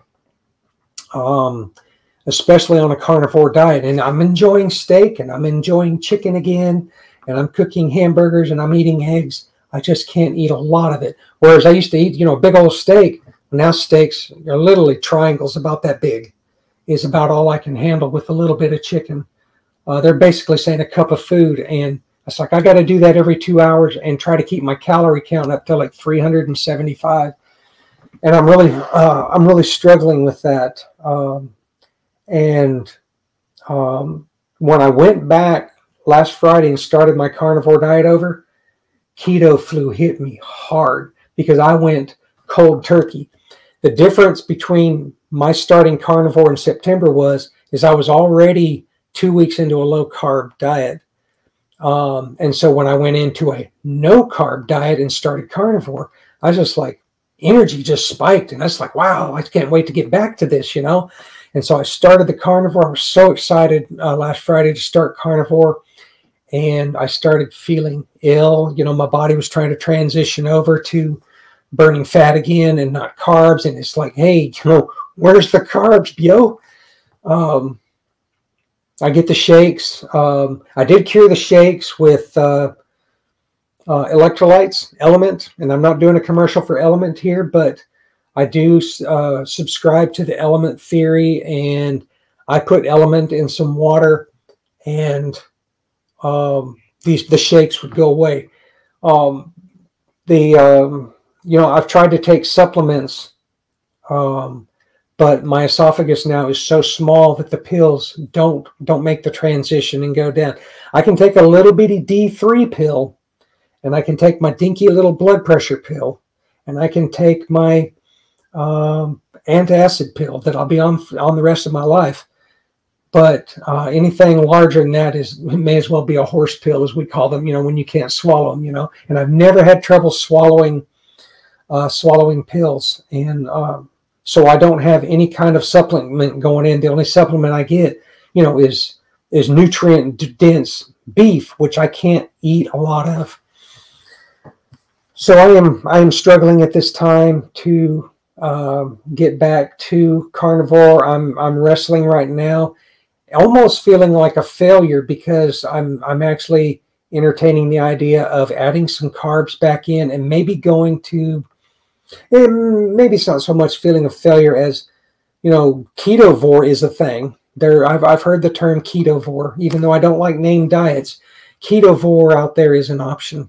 especially on a carnivore diet. And I'm enjoying steak, and I'm enjoying chicken again, and I'm cooking hamburgers, and I'm eating eggs. I just can't eat a lot of it. Whereas I used to eat, you know, a big old steak. Now steaks are literally triangles about that big, is about all I can handle with a little bit of chicken. They're basically saying a cup of food. And it's like, I got to do that every 2 hours and try to keep my calorie count up to like 375. And I'm really struggling with that. When I went back last Friday and started my carnivore diet over, keto flu hit me hard because I went cold turkey. The difference between my starting carnivore in September is I was already 2 weeks into a low carb diet. And so when I went into a no carb diet and started carnivore, I was just like, energy just spiked. And I was like, wow, I can't wait to get back to this, you know? And so I started the carnivore. I was so excited last Friday to start carnivore. And I started feeling ill. You know, my body was trying to transition over to burning fat again and not carbs. And it's like, hey, you know, where's the carbs, yo? I get the shakes. I did cure the shakes with electrolytes, Element. And I'm not doing a commercial for Element here, but I do subscribe to the Element theory. And I put Element in some water, and the shakes would go away. You know, I've tried to take supplements, but my esophagus now is so small that the pills don't make the transition and go down. I can take a little bitty D3 pill, and I can take my dinky little blood pressure pill, and I can take my antacid pill that I'll be on the rest of my life. But anything larger than that may as well be a horse pill, as we call them, you know, when you can't swallow them, you know. And I've never had trouble swallowing pills. And so I don't have any kind of supplement going in. The only supplement I get, you know, is nutrient-dense beef, which I can't eat a lot of. So I am struggling at this time to get back to carnivore. I'm wrestling right now, almost feeling like a failure because I'm actually entertaining the idea of adding some carbs back in and maybe going to, and maybe it's not so much feeling a failure as, you know, ketovore is a thing. I've heard the term ketovore, even though I don't like named diets. Ketovore out there is an option.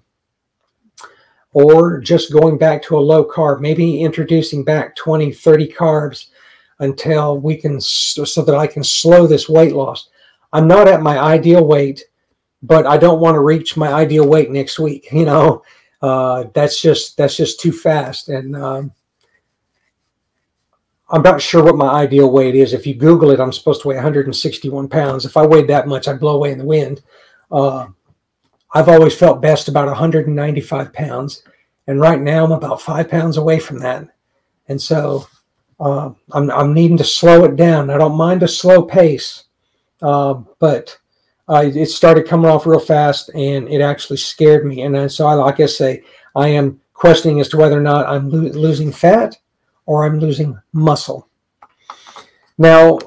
Or just going back to a low carb, maybe introducing back 20-30 carbs until we can, so that I can slow this weight loss. I'm not at my ideal weight, but I don't want to reach my ideal weight next week. You know, that's just too fast. And I'm not sure what my ideal weight is. If you Google it, I'm supposed to weigh 161 pounds. If I weighed that much, I'd blow away in the wind. I've always felt best about 195 pounds. And right now I'm about 5 pounds away from that. And so I'm needing to slow it down. I don't mind a slow pace, but it started coming off real fast, and it actually scared me. And so I am questioning as to whether or not I'm losing fat or I'm losing muscle. Now,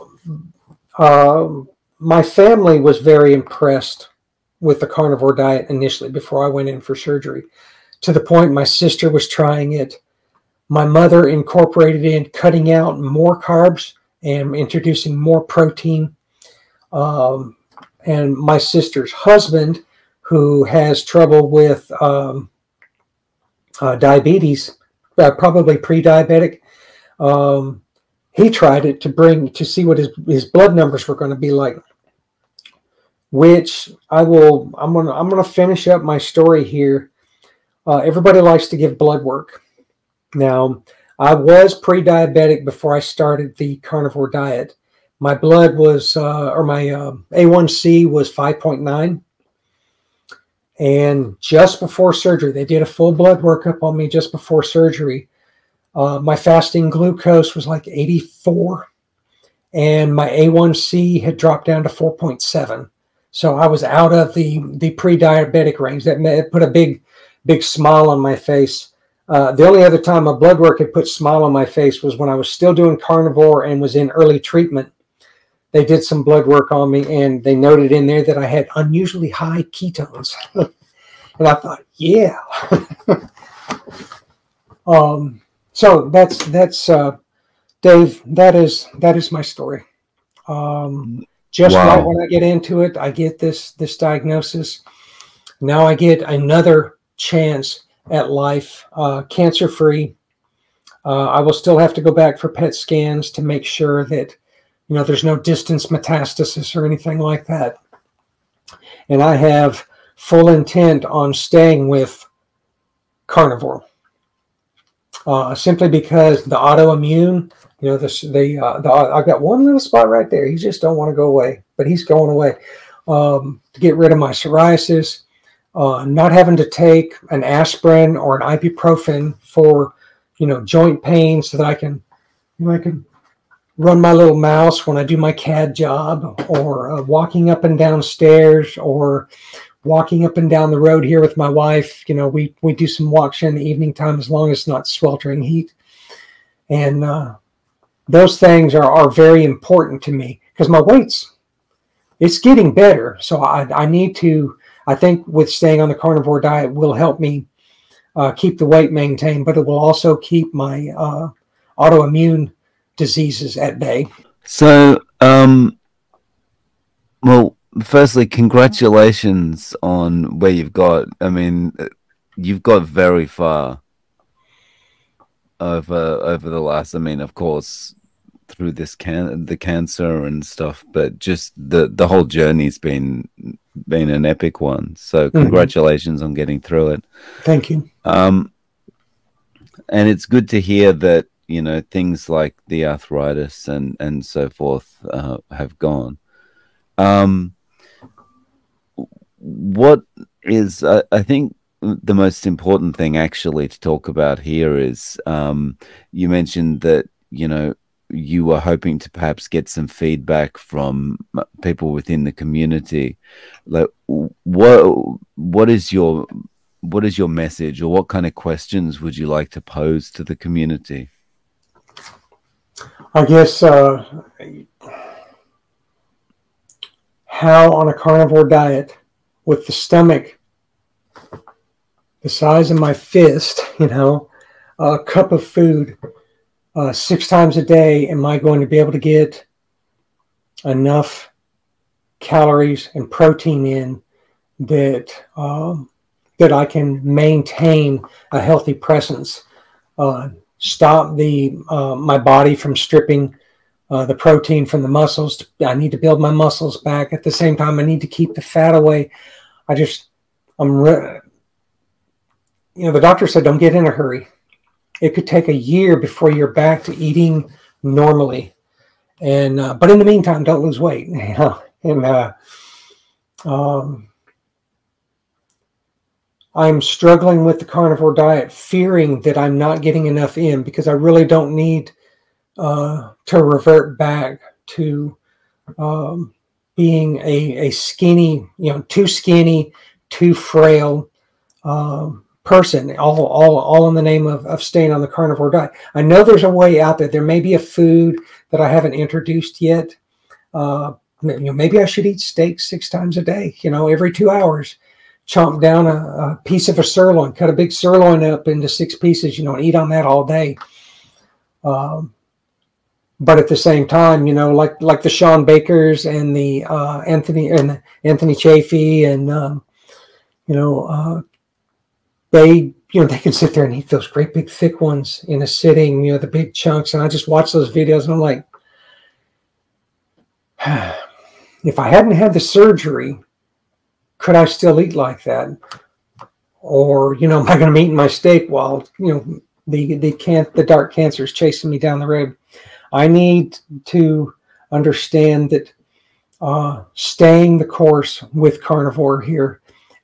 My family was very impressed with the carnivore diet initially before I went in for surgery, to the point my sister was trying it. My mother incorporated in cutting out more carbs and introducing more protein. And my sister's husband, who has trouble with diabetes, probably pre-diabetic, he tried it to see what his blood numbers were going to be like. Which I'm gonna finish up my story here. Everybody likes to give blood work. Now, I was pre-diabetic before I started the carnivore diet. My blood was, my A1C was 5.9. And just before surgery, they did a full blood workup on me just before surgery. My fasting glucose was like 84, and my A1C had dropped down to 4.7. So I was out of the pre-diabetic range. That put a big smile on my face. The only other time my blood work had put a smile on my face was when I was still doing carnivore and was in early treatment. They did some blood work on me, and they noted in there that I had unusually high ketones. And I thought, yeah. So that's Dave. That is my story. Just right when I get into it, I get this diagnosis. Now I get another chance at life, cancer-free. I will still have to go back for PET scans to make sure that, you know, there's no distance metastasis or anything like that. And I have full intent on staying with carnivore. Simply because the autoimmune, you know, I've got one little spot right there. He just don't want to go away, but he's going away. To get rid of my psoriasis, not having to take an aspirin or an ibuprofen for, you know, joint pain, so that I can, you know, I can run my little mouse when I do my CAD job, or walking up and down stairs, or walking up and down the road here with my wife. You know, we do some walks in the evening time, as long as it's not sweltering heat. And those things are very important to me, because my weight's, it's getting better. So I need to, I think with staying on the carnivore diet will help me keep the weight maintained, but it will also keep my autoimmune diseases at bay. So, well, firstly, congratulations on where you've got. I mean, you've got very far over the last, I mean, of course, through this the cancer and stuff, but just the whole journey's been an epic one. So congratulations on getting through it. Thank you. And it's good to hear that, you know, things like the arthritis and so forth have gone. What is, I think the most important thing actually to talk about here is, you mentioned that, you know, you were hoping to perhaps get some feedback from people within the community. Like, what is your message, or what kind of questions would you like to pose to the community? I guess, how on a carnivore diet with the stomach the size of my fist, you know, a cup of food 6 times a day, am I going to be able to get enough calories and protein in that that I can maintain a healthy presence, stop my body from stripping the protein from the muscles. I need to build my muscles back. At the same time, I need to keep the fat away. You know, the doctor said, don't get in a hurry. It could take a year before you're back to eating normally. And, but in the meantime, don't lose weight. You know? And, I'm struggling with the carnivore diet, fearing that I'm not getting enough in, because I really don't need to revert back to being a skinny, you know, too skinny, too frail person, all in the name of staying on the carnivore diet. I know there's a way out there. There may be a food that I haven't introduced yet. Maybe I should eat steak 6 times a day, every 2 hours, chomp down a piece of a sirloin, cut a big sirloin up into 6 pieces, and eat on that all day. But at the same time, like the Sean Bakers and the Anthony Chafee and they can sit there and eat those great big thick ones in a sitting, the big chunks. And I just watch those videos and I'm like, if I hadn't had the surgery, could I still eat like that? Or, am I going to be eating my steak while, the dark cancer is chasing me down the road? I need to understand that staying the course with carnivore here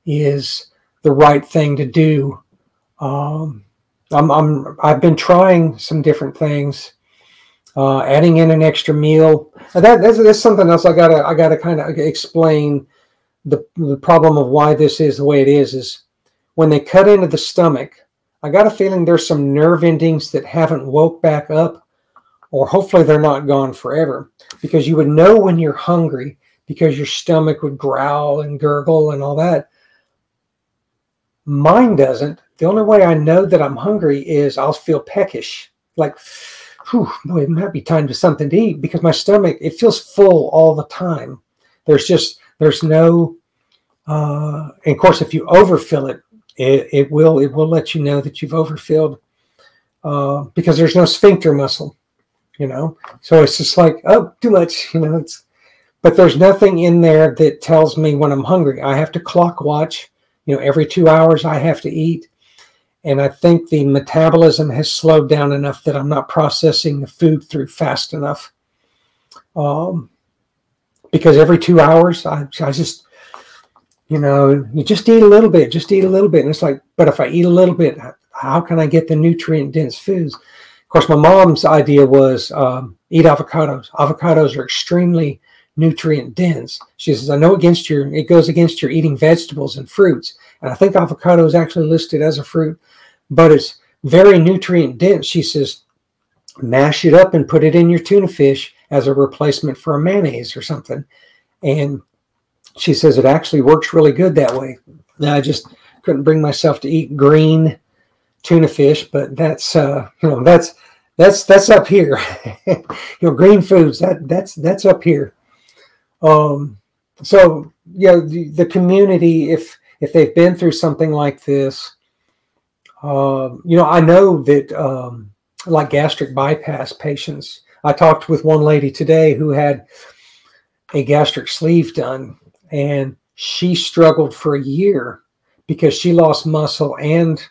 is the right thing to do. I've been trying some different things, adding in an extra meal. That's something else I gotta kind of explain. The problem of why this is the way it is when they cut into the stomach, I got a feeling there's some nerve endings that haven't woke back up, or hopefully they're not gone forever, because you would know when you're hungry because your stomach would growl and gurgle and all that. Mine doesn't. The only way I know that I'm hungry is I'll feel peckish. Like, whew, boy, it might be time for something to eat, because my stomach, it feels full all the time. There's no, and of course, if you overfill it, it will let you know that you've overfilled, because there's no sphincter muscle, So it's just like, oh, too much, but there's nothing in there that tells me when I'm hungry. I have to clock watch, every 2 hours I have to eat. And I think the metabolism has slowed down enough that I'm not processing the food through fast enough. Because every 2 hours, I just, you just eat a little bit, And it's like, but if I eat a little bit, how can I get the nutrient-dense foods? Of course, my mom's idea was eat avocados. Avocados are extremely nutrient-dense. She says, I know it goes against your eating vegetables and fruits. And I think avocado is actually listed as a fruit, but it's very nutrient-dense. She says, mash it up and put it in your tuna fish as a replacement for a mayonnaise or something. And she says it actually works really good that way. Now, I just couldn't bring myself to eat green tuna fish, but that's that's up here. Green foods, that's up here. So the community, if they've been through something like this, I know that like gastric bypass patients, I talked with one lady today who had a gastric sleeve done, and she struggled for a year because she lost muscle and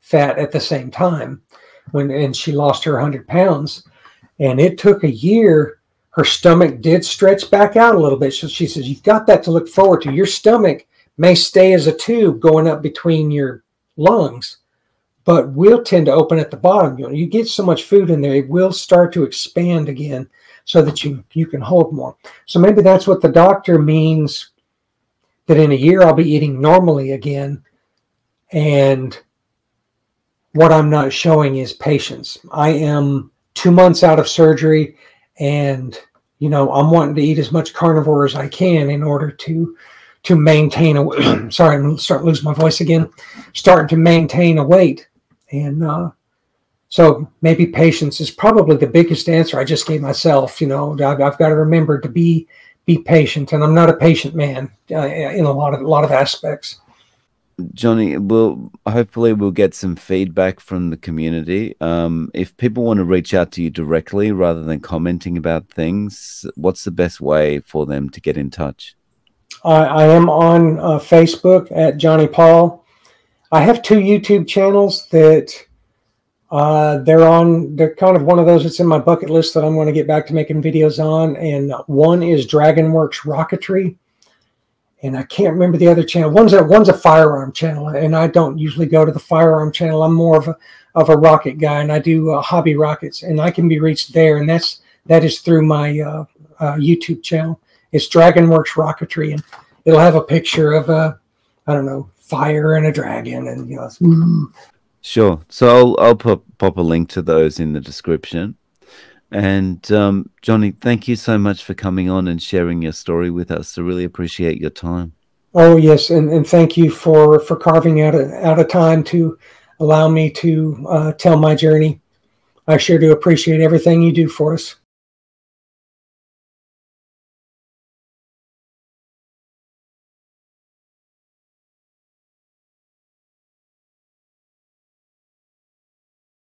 fat at the same time, and she lost her 100 pounds, and it took a year. Her stomach did stretch back out a little bit. So she says, you've got that to look forward to. Your stomach may stay as a tube going up between your lungs, but will tend to open at the bottom. You get so much food in there, it will start to expand again so that you can hold more. So maybe that's what the doctor means, that in a year I'll be eating normally again. And what I'm not showing is patience. I am 2 months out of surgery, and I'm wanting to eat as much carnivore as I can in order to maintain a sorry, I'm starting to lose my voice again. Starting to maintain a weight. And so maybe patience is probably the biggest answer I just gave myself. I've got to remember to be patient, and I'm not a patient man in a lot of aspects. Johnny, hopefully we'll get some feedback from the community. If people want to reach out to you directly rather than commenting about things, what's the best way for them to get in touch? I am on Facebook at Johnny Paul. I have 2 YouTube channels that they're on. They're kind of one of those that's in my bucket list that I'm going to get back to making videos on. And one is DragonWorks Rocketry. And I can't remember the other channel. One's a firearm channel, and I don't usually go to the firearm channel. I'm more of a rocket guy, and I do hobby rockets, and I can be reached there. And that is through my YouTube channel. It's DragonWorks Rocketry, and it'll have a picture of a, I don't know, fire and a dragon, and Sure. So I'll pop a link to those in the description. And Johnny, thank you so much for coming on and sharing your story with us. I really appreciate your time. Oh, yes, and thank you for carving out a time to allow me to tell my journey. I sure do appreciate everything you do for us.